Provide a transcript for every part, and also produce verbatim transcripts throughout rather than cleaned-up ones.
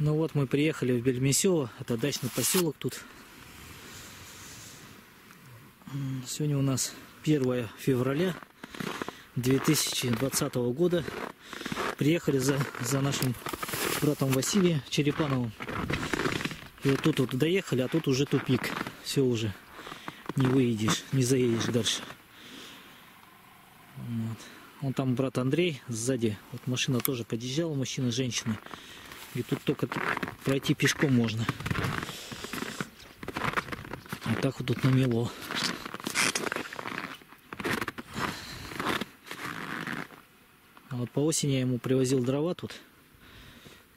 Ну вот мы приехали в Бельмесево, это дачный поселок тут. Сегодня у нас первое февраля две тысячи двадцатого года. Приехали за, за нашим братом Василием Черепановым. И вот тут вот доехали, а тут уже тупик. Все уже, не выедешь, не заедешь дальше. Вот. Вон там брат Андрей сзади. Вот машина тоже подъезжала, мужчина, женщина. И тут только пройти пешком можно. Вот так вот тут намело. А вот по осени я ему привозил дрова тут.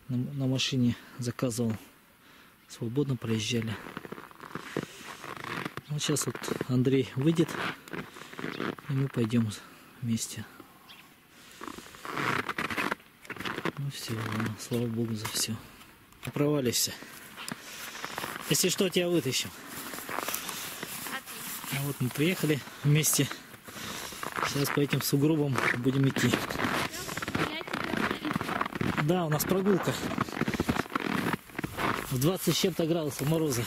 На, на машине заказывал. Свободно проезжали. Вот сейчас вот Андрей выйдет. И мы пойдем вместе. Ну все, ладно. Слава Богу за все. Попровались. Если что, тебя вытащим. А вот мы приехали вместе. Сейчас по этим сугробам будем идти. Да, у нас прогулка. В двадцать с чем-то градусов мороза.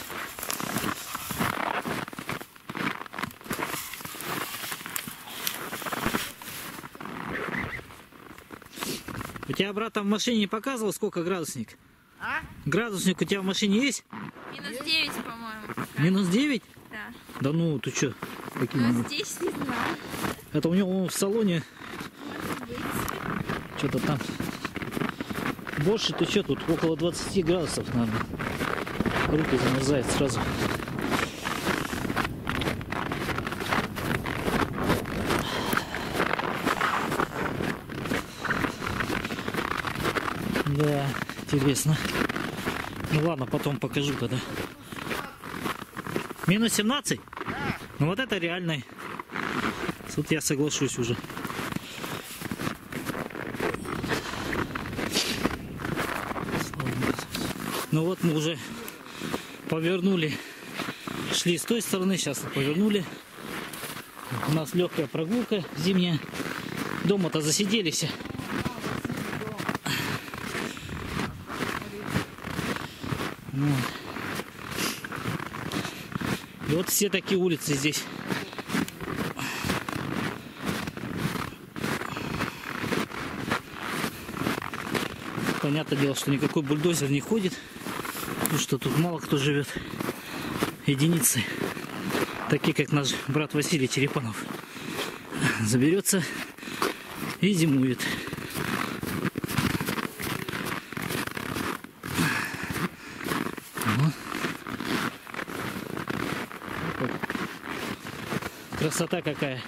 У тебя брат там в машине не показывал, сколько градусник? А? Градусник у тебя в машине есть? минус девять, по-моему. минус девять? Да. Да ну, ты что? минус десять, не знаю. Это у него в салоне. Что-то там. Больше, ты что, тут около двадцати градусов, наверное. Руки замерзают сразу. Да, интересно. Ну ладно, потом покажу тогда. минус семнадцать? Да. Ну вот это реальный. Тут я соглашусь уже. Ну вот мы уже повернули, шли с той стороны, сейчас повернули. У нас легкая прогулка зимняя. Дома-то засиделись. И вот все такие улицы здесь. Понятное дело, что никакой бульдозер не ходит. Ну что, тут мало кто живет. Единицы. Такие, как наш брат Василий Черепанов. Заберется и зимует. Вот. Красота какая.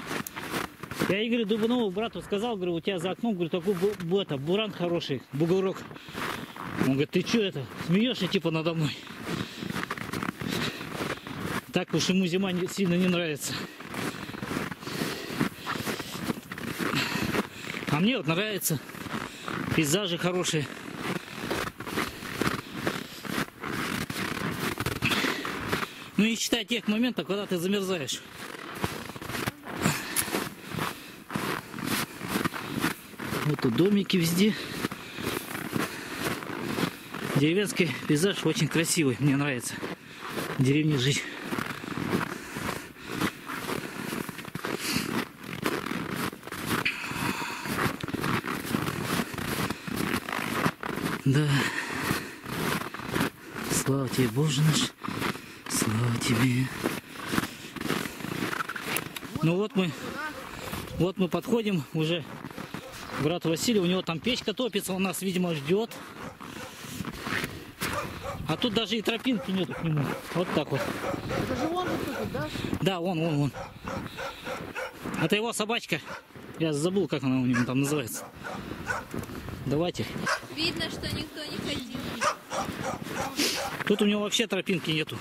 Я Игорю Дубнову, брату, сказал, говорю, у тебя за окном, говорю, такой бу это, буран хороший, бугорок. Он говорит, ты что это, смеешься типа надо мной? Так уж ему зима не, сильно не нравится. А мне вот нравится. Пейзажи хорошие. Ну и считай тех моментов, когда ты замерзаешь. Вот тут домики везде. Деревенский пейзаж очень красивый. Мне нравится в деревне жить. Да. Слава тебе, Боже наш. Слава тебе. Ну вот мы, вот мы подходим уже. Брат Василий, у него там печка топится, он нас, видимо, ждет. А тут даже и тропинки нету к нему. Вот так вот. Это же он вот этот, да? Да, он, он, он. Это его собачка. Я забыл, как она у него там называется. Давайте. Видно, что никто не ходил. Тут у него вообще тропинки нету.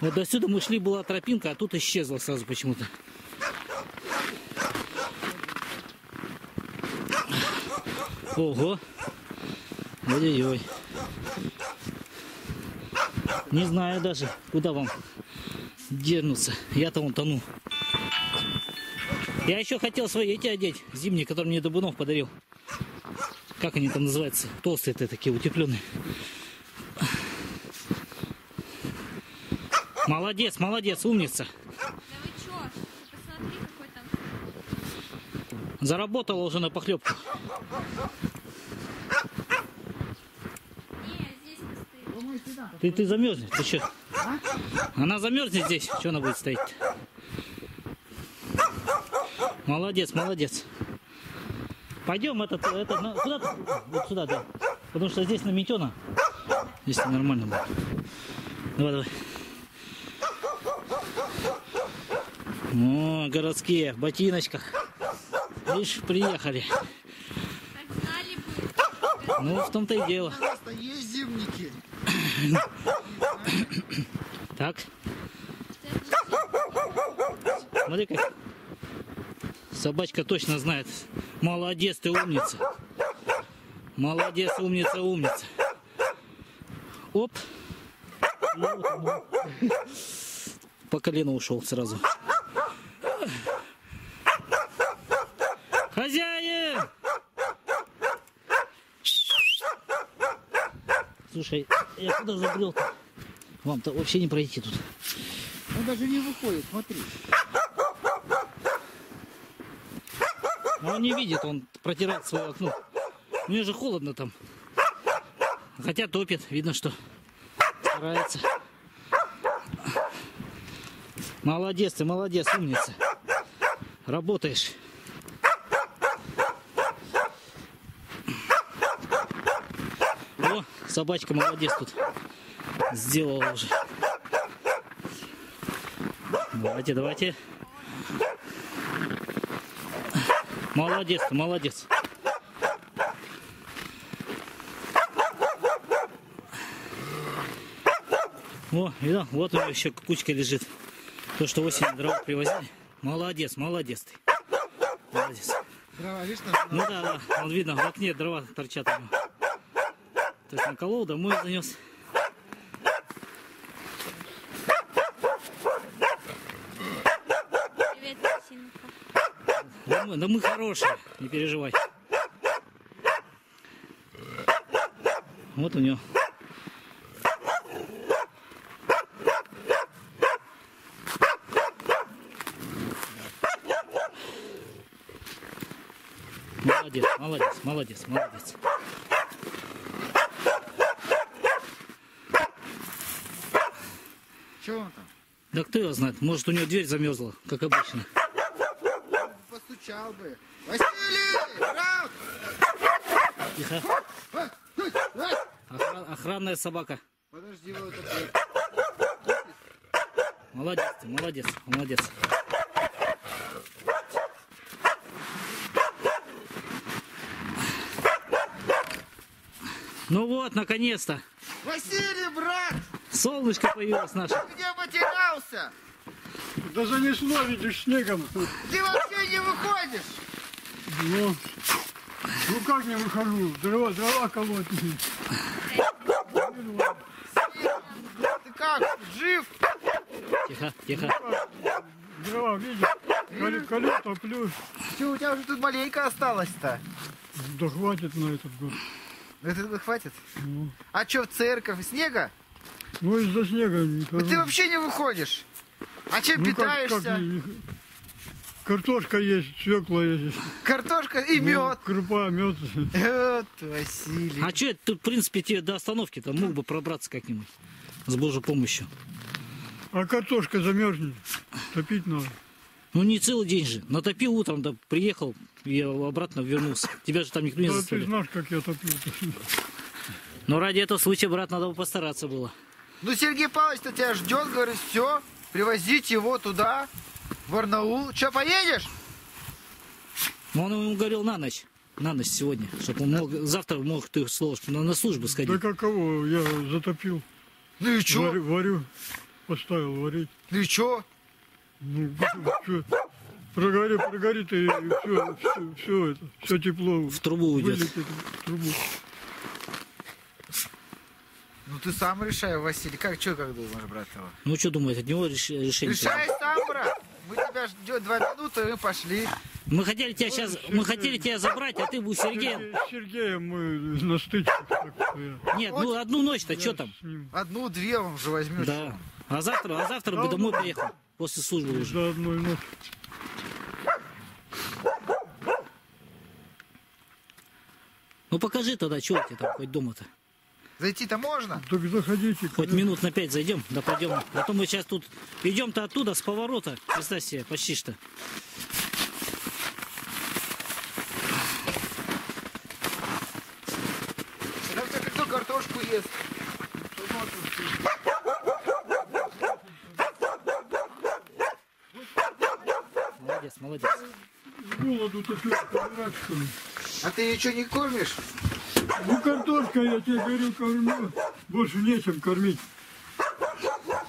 Вот до сюда мы шли, была тропинка, а тут исчезла сразу почему-то. Ого! Ой-ой-ой. Не знаю даже, куда вам дернуться. Я-то вон тону. Я еще хотел свои эти одеть, зимние, которые мне Дубнов подарил. Как они там называются? Толстые-то такие, утепленные. Молодец, молодец, умница. Да вы чё? Посмотри, какой там. Заработала уже на похлебку. Не, здесь не стоит. Ты, ты замерзнешь, ты чё? А? Она замерзнет здесь, что она будет стоять? Молодец, молодец. Пойдем этот, этот, на, куда ты? Вот сюда, да. Потому что здесь наметено. Здесь нормально будет. Давай, давай. О, городские, в ботиночках. Видишь, приехали. Ну, в том-то и дело. Есть зимники. Так. Смотри как. Собачка точно знает. Молодец, ты умница. Молодец, умница, умница. Оп. По колено ушел сразу. Хозяин! Слушай, я куда забрел-то? Вам-то вообще не пройти тут. Он даже не выходит, смотри. Но он не видит, он протирает свое окно. Мне же холодно там. Хотя топит, видно, что старается. Молодец ты, молодец, умница. Работаешь. О, собачка молодец тут. Сделала уже. Давайте, давайте. Молодец, молодец. О, видно, вот у него еще кучка лежит. То, что осенью дрова привозили. Молодец, молодец ты. Молодец. Дрова, видишь, там, ну да, да, он видно, в окне дрова торчат. То есть наколол, домой занес. Привет, да, мы, да мы хорошие, не переживай. Вот у него. Молодец, молодец, молодец, молодец. Чего он там? Да кто его знает? Может, у него дверь замерзла, как обычно. Постучал бы. Василий! Тихо. Охран... Охранная собака. Подожди, вот это. Молодец ты, молодец, молодец. Ну вот, наконец-то. Василий, брат! Солнышко появилось наше. Ты где потерялся? Да занесло, видишь, снегом. Ты вообще не выходишь. Ну, ну как не выхожу? Дрова, дрова колоть. Ты как? Жив? Тихо, тихо. Дрова, дрова видишь? Колю, топлю. Что, у тебя уже тут маленько осталось-то? Да хватит на этот год. Это хватит? Ну. А что, в церковь? Снега? Ну, из-за снега. А ты вообще не выходишь? А чем ну, питаешься? Как, как... Картошка есть, свекла есть. Картошка и ну, мед. Крупа, мед. Вот, Василий. А что, ты, в принципе, тебе до остановки-то мог бы пробраться как-нибудь? С Божьей помощью. А картошка замерзнет. Топить надо. Ну, не целый день же. Натопил утром, да приехал, я обратно вернулся. Тебя же там никто не заставил. Да ты знаешь, как я топлю. Но ради этого случая, брат, надо бы постараться было. Ну, Сергей Павлович-то тебя ждет, говорит, все, привозить его туда, в Барнаул. Че, поедешь? Ну, он ему говорил на ночь. На ночь сегодня, чтобы он мог, завтра мог ты сложить, на службу сходить. Да каково, я затопил. Ну и че? Варю, варю, поставил варить. Ну и че? Ну, все, прогорит, прогорит, и все, все, все, это, все тепло. В трубу уйдет. Вылетит, в трубу. Ну ты сам решай, Василий. Как, что, как думаешь, брат его? Ну что думаешь, от него решение? Решай сам, брат. Мы тебя ждем два минуты, и мы пошли. Мы хотели тебя сейчас, Сергей, мы хотели тебя забрать, а ты был Сергеем. Сергея мы на стычке. Нет, ну одну ночь-то, что там? Одну-две вам же возьмешь. Да. А завтра, а завтра бы домой приехал. После службы уже. За одной ночью. Ну покажи тогда, чего тебе там хоть дома-то. Зайти-то можно? Так заходите. Хоть минут на пять зайдем, да пойдем. А то мы сейчас тут идем-то оттуда, с поворота. Представь себе, почти что. Там все как-то картошку ест. Молодец, молодец. Голоду-то пирать, что ли? А ты ее что, не кормишь? Ну картошка, я тебе говорю, кормлю. Больше нечем кормить.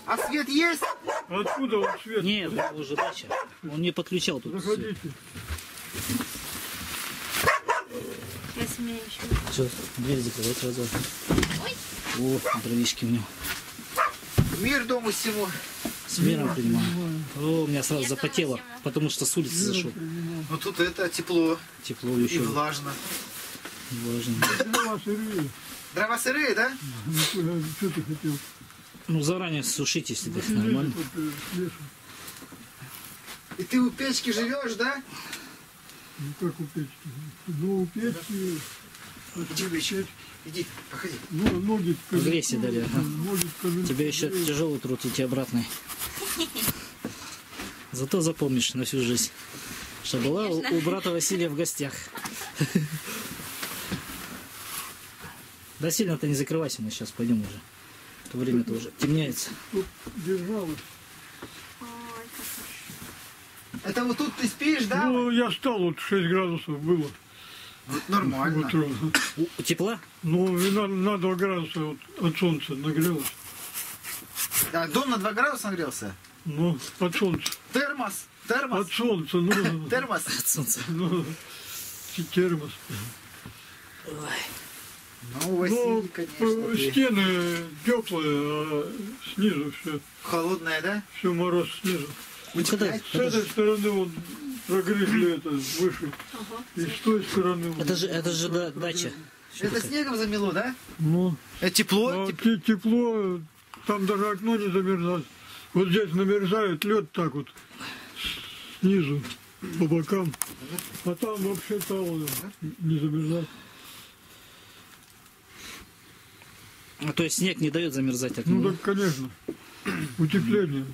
А свет есть? Откуда он свет? Нет, это уже дача. Он не подключал тут. Заходите. Сейчас меня еще. Все, дверь закрывай сразу. Ой. О, дровишки у него. Мир дому всему. С миром принимаю. О, у меня сразу я запотело, потому что с улицы я зашел. Принимаю. Но тут это тепло. Тепло еще. И влажно. Важно. Дрова сырые. Дрова сырые, да? Что ты хотел? Ну заранее сушить, если так нормально. И ты у печки живешь, да? Ну как у печки? Ну у печки. Иди, печь. Иди, походи. Ну, ноги в грязи, Дарья. Тебе еще тяжелый труд идти обратный. Зато запомнишь на всю жизнь, что была у брата Василия в гостях. Да сильно-то не закрывайся, мы сейчас пойдем уже. В то время-то уже темняется. Тут держалось. Это вот тут ты спишь, да? Ну, я встал, вот шесть градусов было. Вот нормально. Утром. У тепла? Ну, на, на два градуса вот, от солнца нагрелось. А дом на два градуса нагрелся? Ну, от солнца. Термос? Термос? От солнца. Ну, термос? От солнца. Ну, термос. Ой. Ну, Василий, ну, конечно, стены теплые, а снизу все. Холодное, да? Все, мороз снизу. Ну, с этой стороны вон прогрызли это выше. Ага. И с той стороны. Это же, это же да, дача. Это что снегом это? Замело, да? Ну. Это тепло? А теп... Тепло, там даже окно не замерзает. Вот здесь намерзает лед так вот снизу, по бокам. А там вообще талое, не замерзает. А то есть снег не дает замерзать от него? Ну так, конечно. Утепление.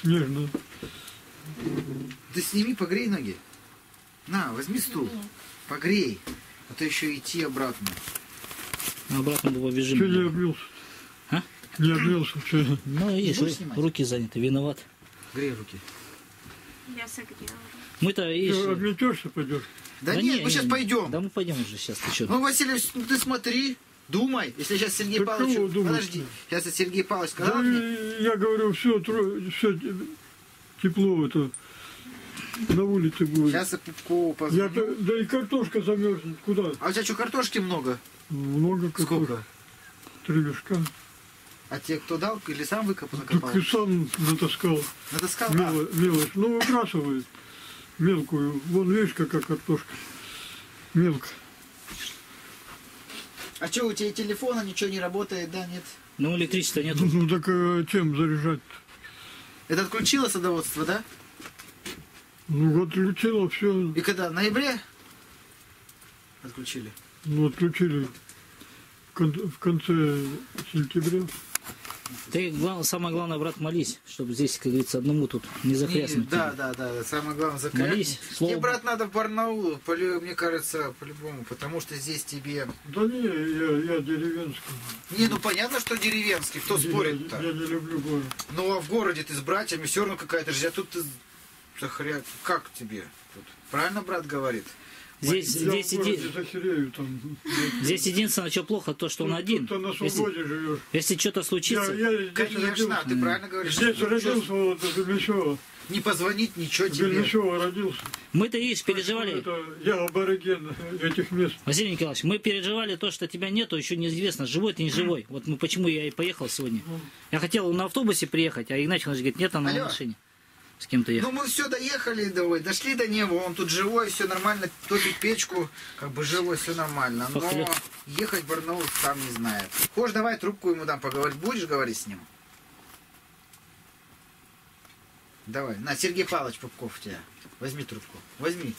Снежное. Да сними, погрей ноги. На, возьми стул. Погрей. А то еще идти обратно. Обратно было бежим. Что не облился? А? Не облился. Что? Ну, видишь, руки заняты. Виноват. Грей руки. Я согрела. Мы-то ищем. Ты обметешься, пойдешь? Да, да нет, не, мы сейчас не, пойдем. Да мы пойдем уже сейчас. Ты что? Ну, Василий, ну, ты смотри. Думай, если сейчас Сергей так Павлович... Подожди, сейчас Сергей Павлович сказал да, мне... Я говорю, все, все тепло это на улице будет. Сейчас я Попкову позвоню. Я, да и картошка замерзнет, куда? А у тебя что, картошки много? Много картошки. Сколько? Три мешка. А тебе кто дал? Или сам выкопал, накопал? Так и сам натаскал. Натаскал? Мело, а? Мелочь. Ну, выбрасывает мелкую. Вон, видишь, какая картошка. Мелкая. А что, у тебя телефона ничего не работает, да, нет? Ну, электричества нет. Ну, так а чем заряжать-то? Это отключило садоводство, да? Ну, отключило все. И когда? В ноябре? Отключили? Ну, отключили в конце сентября. Ты, главное, самое главное, брат, молись, чтобы здесь, как говорится, одному тут не захряснуть. Да, да, да, самое главное, закряснуть. Слово... Тебе, брат, надо в Барнаул, мне кажется, по-любому, потому что здесь тебе... Да не, я, я деревенский. Не, ну понятно, что деревенский, кто спорит-то? Я не люблю город. Ну, а в городе ты с братьями все равно какая-то же, а тут ты захря... Как тебе тут? Правильно брат говорит? Здесь, здесь, еди... захерею, здесь единственное, что плохо, то, что он один. На если живешь. Если что-то случится... Я, я конечно, родился. Ты правильно говоришь. Здесь родился, вот, Бельмесево. Не позвонить, ничего тебе. Бельмесево родился. Мы-то, видишь, переживали... Это, я абориген этих мест. Василий Николаевич, мы переживали то, что тебя нету, еще неизвестно, живой ты, не живой. Вот мы, почему я и поехал сегодня. Я хотел на автобусе приехать, а Игнатьевич говорит, нет, она на машине. С кем-то ехал. Ну мы все доехали, давай, дошли до него, он тут живой, все нормально, топит печку, как бы живой, все нормально. Но ехать в Барнаул сам не знает. Хочешь, давай трубку ему там поговорить, будешь говорить с ним? Давай, на, Сергей Павлович Попков тебя, возьми трубку, возьми.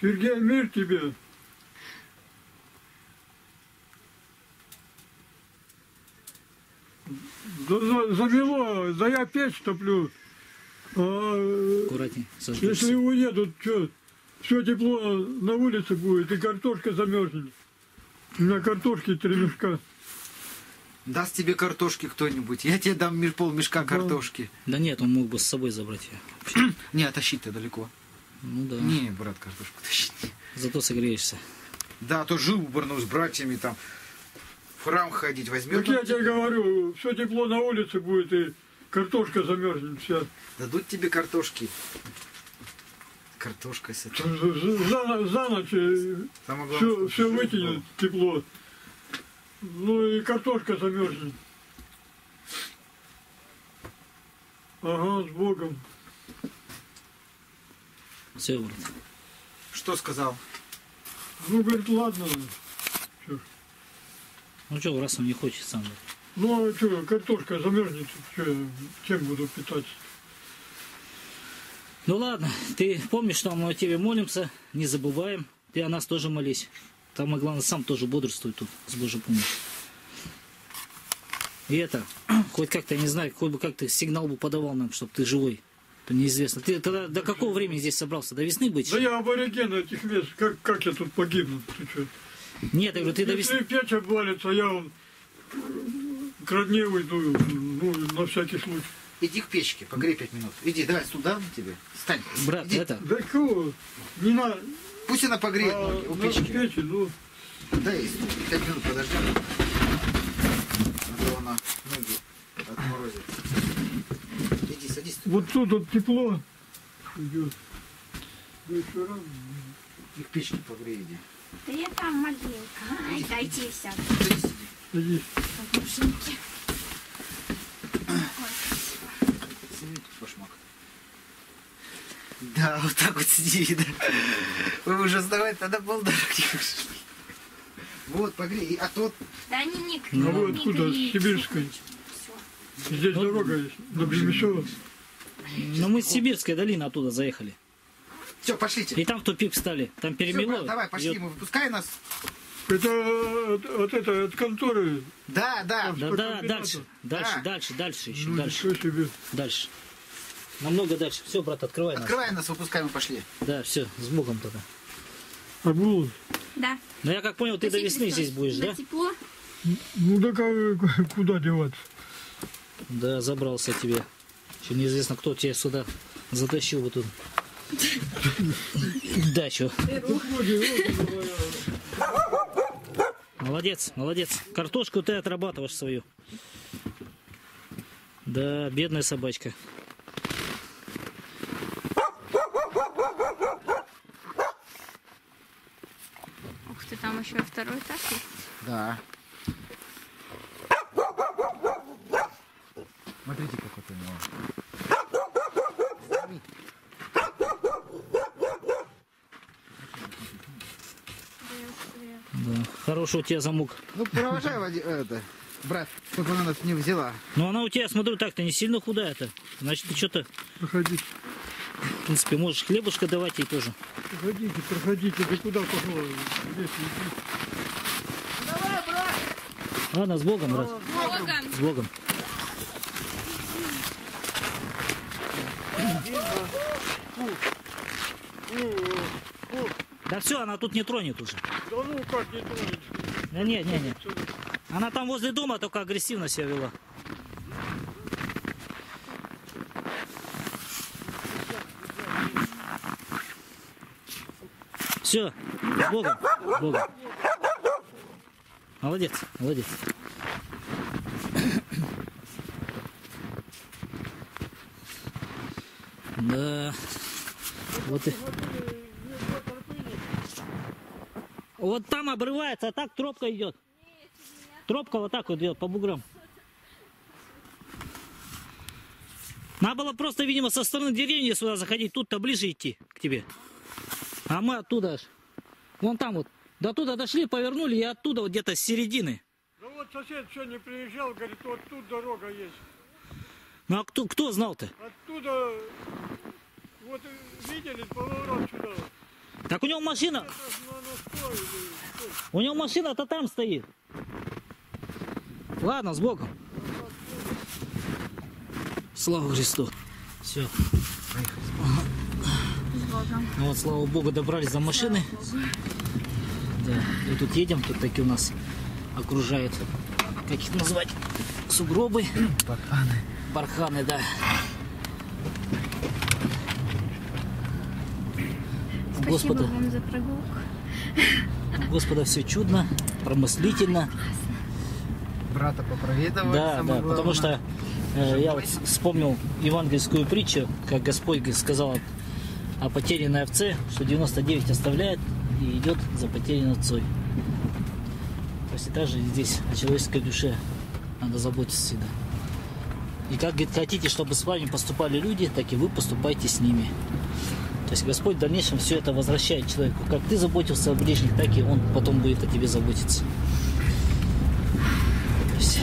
Сергей, мир тебе. Завело, да я печь топлю. А аккуратней, если уедут, что, все тепло на улице будет, и картошка замерзнет. У меня картошки три мешка. Даст тебе картошки кто-нибудь? Я тебе дам пол мешка картошки. Да нет, он мог бы с собой забрать ее. Не, а тащить-то далеко. Ну да. Не, брат, картошку тащить. Зато согреешься. Да, то жил в Барнауле с братьями там. В храм ходить возьмем. Так я тебе говорю, все тепло на улице будет, и картошка замерзнет вся. Дадут тебе картошки. Картошка вся. За, за ночь все, все вытянет тепло. Ну и картошка замерзнет. Ага, с Богом. Все, брат. Что сказал? Ну, говорит, ладно. Ну что, раз он не хочет сам. Ну а что, картошка замерзнет, чем буду питаться? Ну ладно, ты помнишь, что мы о тебе молимся, не забываем. Ты о нас тоже молись. Там, главное, сам тоже бодрствуй тут, с Божьей помощью. И это, хоть как-то, не знаю, хоть бы как-то сигнал бы подавал нам, чтобы ты живой. Это неизвестно. Ты тогда до какого времени здесь собрался? До весны быть? Да я абориген этих мест. Как, как я тут погибну? Ты что? Нет, я говорю, ты до весны... Если печь обвалится, я вон к родне уйду, ну, на всякий случай. Иди к печке, погрей пять минут. Иди, давай сюда тебе. Встань. Брат, иди. Это... Да что, не надо... Пусть она погреет а, ноги у печки. Печи, ну... Да, и пять минут подожди. А то она ноги отморозит. Иди, садись. Вот тут вот тепло идет. Да еще рано. И к печке погрей, иди. Да я там маленько. Ай, дайте вся. Садись. Подушеньки. Ой, спасибо. Сними тут башмак. Да, вот так вот сиди. Да. Вы уже сдавать, тогда полдарок не ушли. Вот, погрей. А тот... Да они не крылья. А вы откуда? С Сибирской. Здесь ну, дорога есть. До Бельмесева. Но мы с Сибирской долины оттуда заехали. Все, пошлите. И там в тупик встали. Там перемело. Все, давай, пошли. Мы выпускай нас. Это от, от, это, от конторы. Да, да. Да, да, дальше. Дальше, да. дальше, дальше. Еще ну, дальше. Себе. Дальше. Намного дальше. Все, брат, открывай, открывай нас. Открывай нас, выпускай, мы пошли. Да, все, с Богом тогда. А было? Да. Ну, я как понял, ты Спасибо, до весны здесь будешь, да? Тепло. Ну, да как, куда деваться? Да, забрался тебе. Еще неизвестно, кто тебя сюда затащил вот тут. Дачу. Молодец, молодец. Картошку ты отрабатываешь свою. Да, бедная собачка. Ух ты, там еще второй этаж есть? Да. Смотрите, какой ты милый. Хороший у тебя замок. Ну, провожай, это, брат, чтобы она нас не взяла. Ну, она у тебя, смотрю, так-то не сильно худая-то. Значит, ты что-то... Проходите. В принципе, можешь хлебушка давать ей тоже. Проходите, проходите. Ты куда пошел? Давай, брат! Ладно, с Богом, брат. С Богом. С Богом. Да все, она тут не тронет уже. Да ну как не тронет? Да не, не, не. Она там возле дома только агрессивно себя вела. Все, с Богом, с Богом. Молодец, молодец. Да, вот и... Вот там обрывается, а так тропка идет. Тропка вот так вот идет по буграм. Надо было просто, видимо, со стороны деревни сюда заходить, тут-то ближе идти к тебе. А мы оттуда аж. Вон там вот. До туда дошли, повернули, и оттуда вот где-то с середины. Ну вот сосед сегодня приезжал, говорит, вот тут дорога есть. Ну а кто, кто знал-то? Оттуда, вот видели, поворот сюда. Так у него машина... У него машина-то там стоит. Ладно, с Богом. Слава Христу. Все. Ну вот, слава Богу, добрались до машины. Да. И тут едем, тут такие у нас окружают, как их назвать, сугробы. Барханы. Барханы, да. Спасибо Господа. Вам за прогулку. Господа, все чудно, промыслительно. Брата попроведовали. Да, да, главное. Потому что э, я вот вспомнил евангельскую притчу, как Господь сказал о потерянной овце, что девяносто девять оставляет и идет за потерянной овцой. То есть и также здесь о человеческой душе надо заботиться всегда. И как, говорит, хотите, чтобы с вами поступали люди, так и вы поступайте с ними. То есть Господь в дальнейшем все это возвращает человеку. Как ты заботился о ближних, так и он потом будет о тебе заботиться. То есть,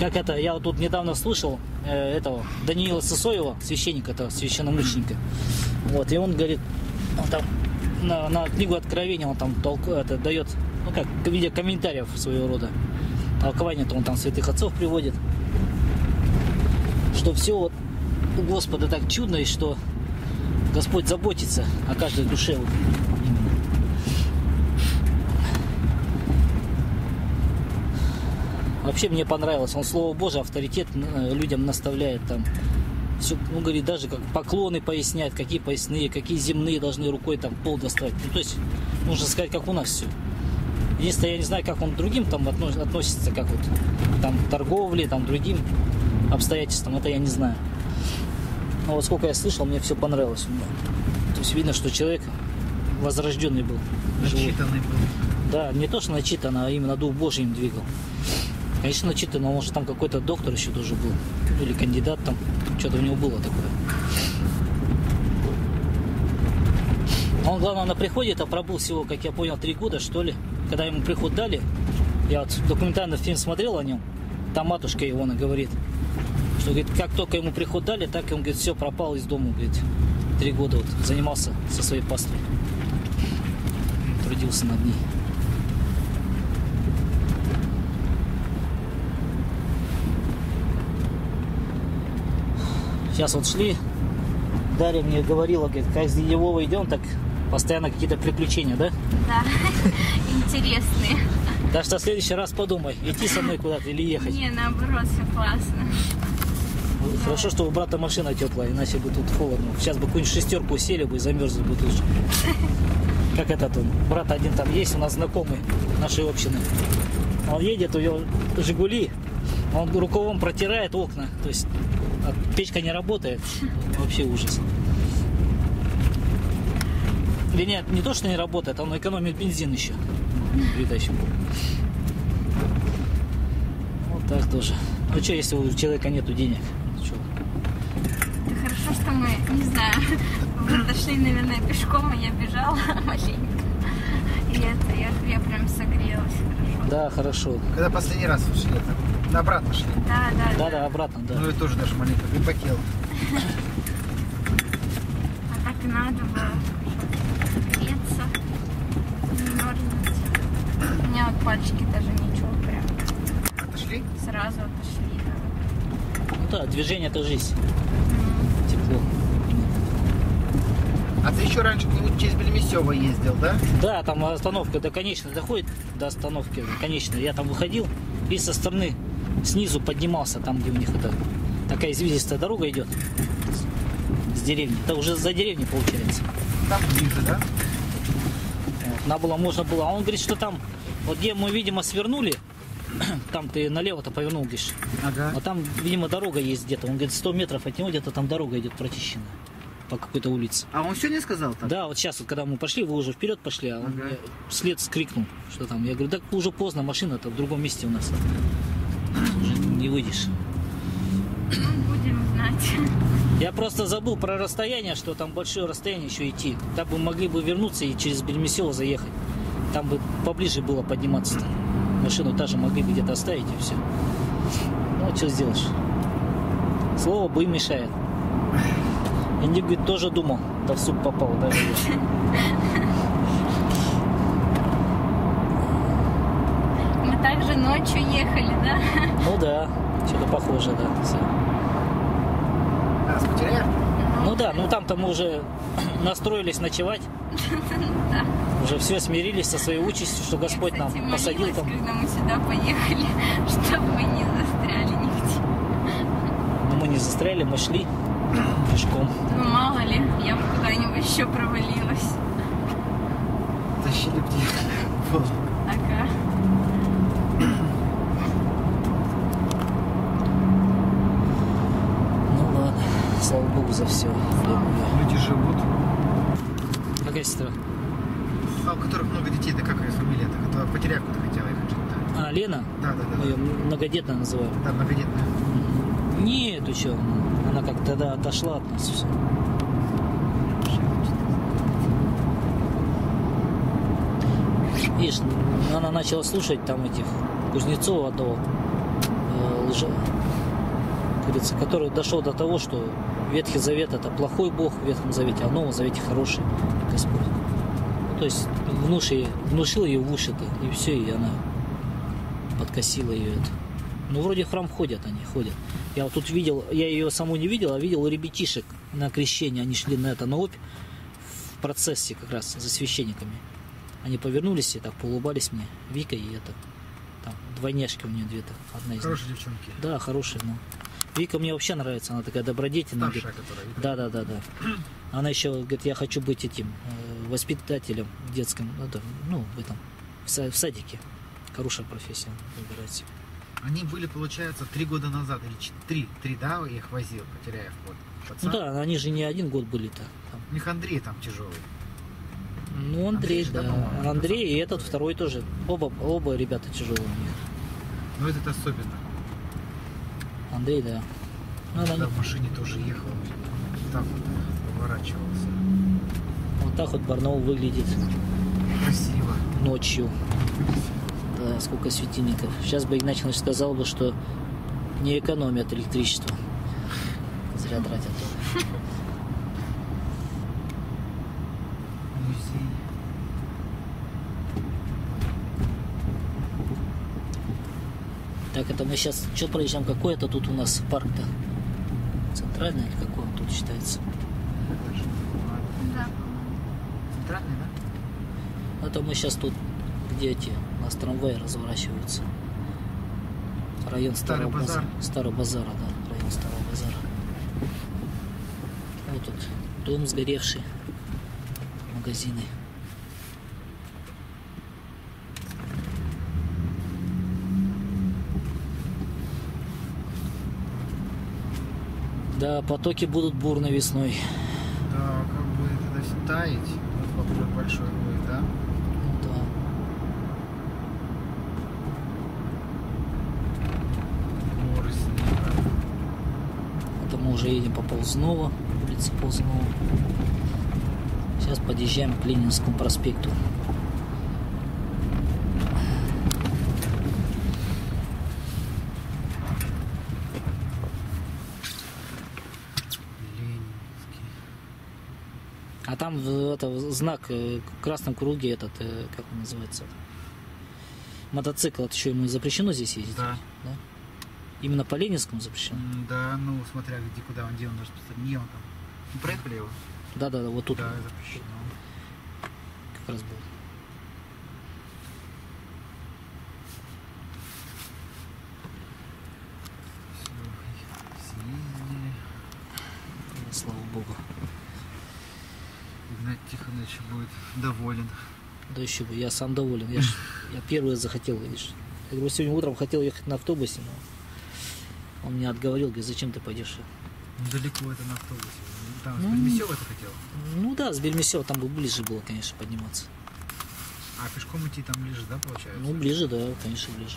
как это, я вот тут недавно слушал э, этого Даниила Сисоева, священника, этого священномученика. Вот, и он говорит, он там на, на книгу Откровения он там толку, это, дает, ну как, в виде комментариев своего рода. Толкование-то он там святых отцов приводит. Что все вот у Господа так чудно, и что Господь заботится о каждой душе. Вот. Вообще мне понравилось. Он Слово Божие, авторитет людям наставляет там. Все, ну, говорит, даже как поклоны поясняет, какие поясные, какие земные должны рукой там пол достать. Ну, то есть, нужно сказать, как у нас все. Единственное, я не знаю, как он к другим там относится, как вот там к торговле, там другим обстоятельствам, это я не знаю. Но вот сколько я слышал, мне все понравилось. То есть видно, что человек возрожденный был. Начитанный был. Да, не то, что начитанный, а именно Дух Божьим двигал. Конечно, начитанный, он же там какой-то доктор еще тоже был. Или кандидат там. Что-то у него было такое. Он, главное, на приходе это пробыл всего, как я понял, три года, что ли. Когда ему приход дали, я вот документальный фильм смотрел о нем. Там матушка Иона говорит, что, говорит, как только ему приход дали, так он, говорит, все, пропал из дома, говорит, три года вот занимался со своей пастой, трудился над ней. Сейчас вот шли, Дарья мне говорила, говорит, как из Львова идем, так постоянно какие-то приключения, да? Да, интересные. Так что в следующий раз подумай, идти со мной куда-то или ехать. Не, наоборот, все классно. Хорошо, что у брата машина теплая, иначе бы тут холодно. Сейчас бы какую-нибудь шестерку сели бы и замерзли бы тут. Как этот он, брат один там есть, у нас знакомый, нашей общины. Он едет, у него Жигули, он рукавом протирает окна, то есть печка не работает, вообще ужас. Или нет, не то, что не работает, он экономит бензин еще. Притащим. Вот так тоже. Ну что, если у человека нету денег? Что? Это хорошо, что мы, не знаю, вы дошли, наверное, пешком, и я бежала маленько. И это, я, я прям согрелась хорошо. Да, хорошо. Когда последний раз шли, это обратно шли? Да, да, да. Да, да, обратно, да. Ну и тоже даже маленько припотела. А так и надо было греться, не мерзнуть. У меня вот пальчики даже ничего прям. Отошли? Сразу отошли. Да. Ну да, движение это жизнь. Mm-hmm. Тепло. А ты еще раньше через Бельмесево ездил, да? Да, там остановка до конечной доходит, до остановки до конечной. Я там выходил и со стороны снизу поднимался, там где у них это, такая извилистая дорога идет с деревни. Это уже за деревней получается. Там ближе, да? Надо было, можно было. А он говорит, что там, вот где мы, видимо, свернули, там ты налево-то повернул, говоришь. Ага. А там, видимо, дорога есть где-то. Он говорит, сто метров от него где-то там дорога идет прочищенная по какой-то улице. А он все не сказал так? Да, вот сейчас, вот, когда мы пошли, вы уже вперед пошли, а он ага. вслед скрикнул, что там. Я говорю, так уже поздно, машина-то в другом месте у нас. Уже не выйдешь. Ну, будем знать. Я просто забыл про расстояние, что там большое расстояние еще идти. Там бы могли бы вернуться и через Бельмесево заехать. Там бы поближе было подниматься-то. Машину та же могли бы где-то оставить и все. Ну, а что сделаешь? Слово бы и мешает. Инди говорит, тоже думал. Да в суп попал, да? Мы также ночью ехали, да? Ну да, что-то похоже, да. А, с потеряем? Ну да, ну там-то мы уже настроились ночевать. Да. Уже все смирились со своей участью, что Господь Я, кстати, нам посадил там. Когда мы сюда поехали, чтобы мы не застряли нигде. Ну мы не застряли, мы шли пешком. Ну мало ли, я бы куда-нибудь еще провалилась. Тащили бы тебя. Ага. Ну ладно, слава Богу за все. Люди живут. Какая сестра? А у которых много детей, да как ее фамилия? Это потерявку-то хотела их отжить. А, Лена? Да, да, да. Мы ее многодетная называем. Да, многодетная. Нет, учё. Она как-то тогда отошла от нас все. Видишь, она начала слушать там этих Кузнецова одного э, лжа, который дошел до того, что Ветхий Завет это плохой Бог в Ветхом Завете, а в Новом Завете хороший Господь. То есть внуши, внушил ее в уши-то, и все, и она подкосила ее это. Ну, вроде в храм ходят они, ходят. Я вот тут видел, я ее саму не видел, а видел ребятишек на крещение. Они шли на это, на Обь, в процессе как раз за священниками. Они повернулись и так поулыбались мне, Вика и это, там, двойняшки у нее две-то, одна из них. Хорошие девчонки. Да, хорошие, но... Вика мне вообще нравится, она такая добродетельная. Старшая, которая, Вика. Да, да, да, да. Она еще говорит, я хочу быть этим воспитателем в детском, ну, в этом, в садике. Хорошая профессия, выбирать себе. Они были, получается, три года назад, или три, три, да, я их возил, потеряев вот. Пацан. Ну да, они же не один год были-то. У них Андрей там тяжелый. Ну, Андрей, Андрей да. Давно, Андрей и этот второй тоже. Оба, оба ребята тяжелые у них. Ну, этот особенно. Андрей, да. Ну, когда они... в машине тоже ехал, вот так вот поворачивался. Вот так вот Барнаул выглядит. Красиво. Ночью. Да, сколько светильников. Сейчас бы Игнатьевна сказал бы, что не экономят электричество. Зря тратят. Музей. Так, это мы сейчас что проезжаем? Какой это тут у нас парк-то? Центральный или какой он тут считается? Да. Центральный, да? Это мы сейчас тут, где эти... У нас трамваи разворачиваются. Район Старый Старого Базара. Старого Базара, да. Район Старого Базара. Вот тут дом сгоревший. Магазины. Да, потоки будут бурной весной. Да, как бы тогда все таять. Вот поплёк большой будет, да? Уже едем по Ползунова, улица Ползунова. Сейчас подъезжаем к Ленинскому проспекту. Ленинский. А там это, знак в красном круге этот, как он называется? Мотоцикл, это еще ему запрещено здесь ездить? Да. Да? Именно по Ленинскому запрещено? Да, ну смотря где, куда он, где он даже не он там. Ну, проехали его? Да, да, да, вот тут. Да, он. Запрещено. Как раз был. Все, съездили. Ну, слава Богу. Игнат Тихонович будет доволен. Да еще бы, я сам доволен. Я, ж, я первый захотел, видишь. Я говорю, сегодня утром хотел ехать на автобусе, но... Он меня отговорил, говорит, зачем ты пойдешь? Далеко это на автобусе. Там ну, с Бельмесева ты хотел? Ну да, с Бельмесева там бы ближе было, конечно, подниматься. А пешком идти там ближе, да, получается? Ну ближе, да, конечно, ближе.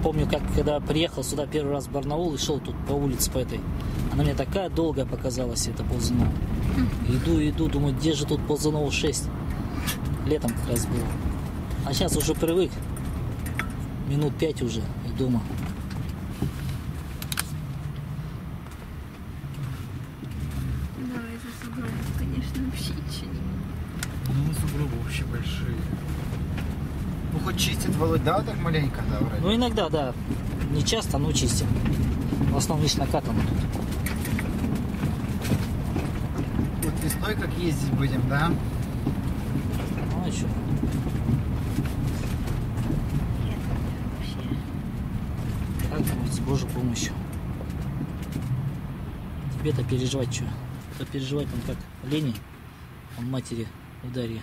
помню, как когда приехал сюда первый раз в Барнаул и шел тут по улице по этой, она мне такая долгая показалась, это Ползунов. Иду, иду, думаю, где же тут Ползунов шесть? Летом как раз было. А сейчас уже привык. Минут пять уже и дома. Да, из-за сугробов, конечно, вообще ничего не. Ну, сугробы вообще большие. Ну, хоть чистит Володь, да, так маленько, да, вроде? Ну, иногда, да. Не часто, но чистим. В основном лишь накатано тут. Вот весной как ездить будем, да? Ну, а еще. С Божьей помощью. Тебе-то переживать что? Кто переживать, он как Лени, он матери у Дарьи.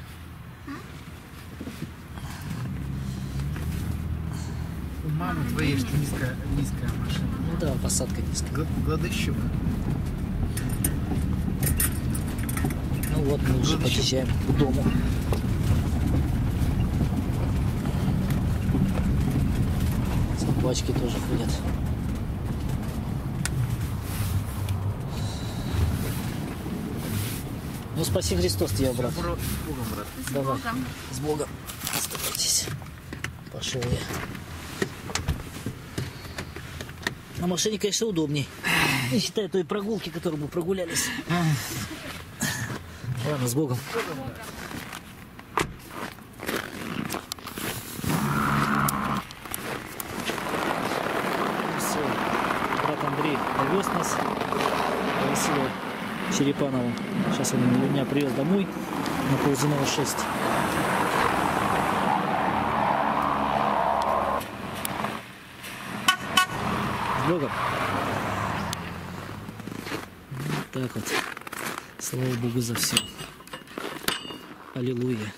У мамы твоей что низкая, низкая машина. Ну да, посадка низкая. Гладыщева. Ну вот, мы уже подъезжаем к дому. Собачки тоже ходят. Ну, спаси Христос тебя, брат. С Богом, брат. С Давай. Богом. С Богом. Оставайтесь. Пошел я. На машине, конечно, удобней. Не считая той прогулки, которую мы прогулялись. Ладно, с Богом. С Богом, брат. Андрей довез нас до Василия Черепанова. Сейчас он меня привез домой на Ползунова шесть. С Богом. Вот так вот. Слава Богу за все. Аллилуйя.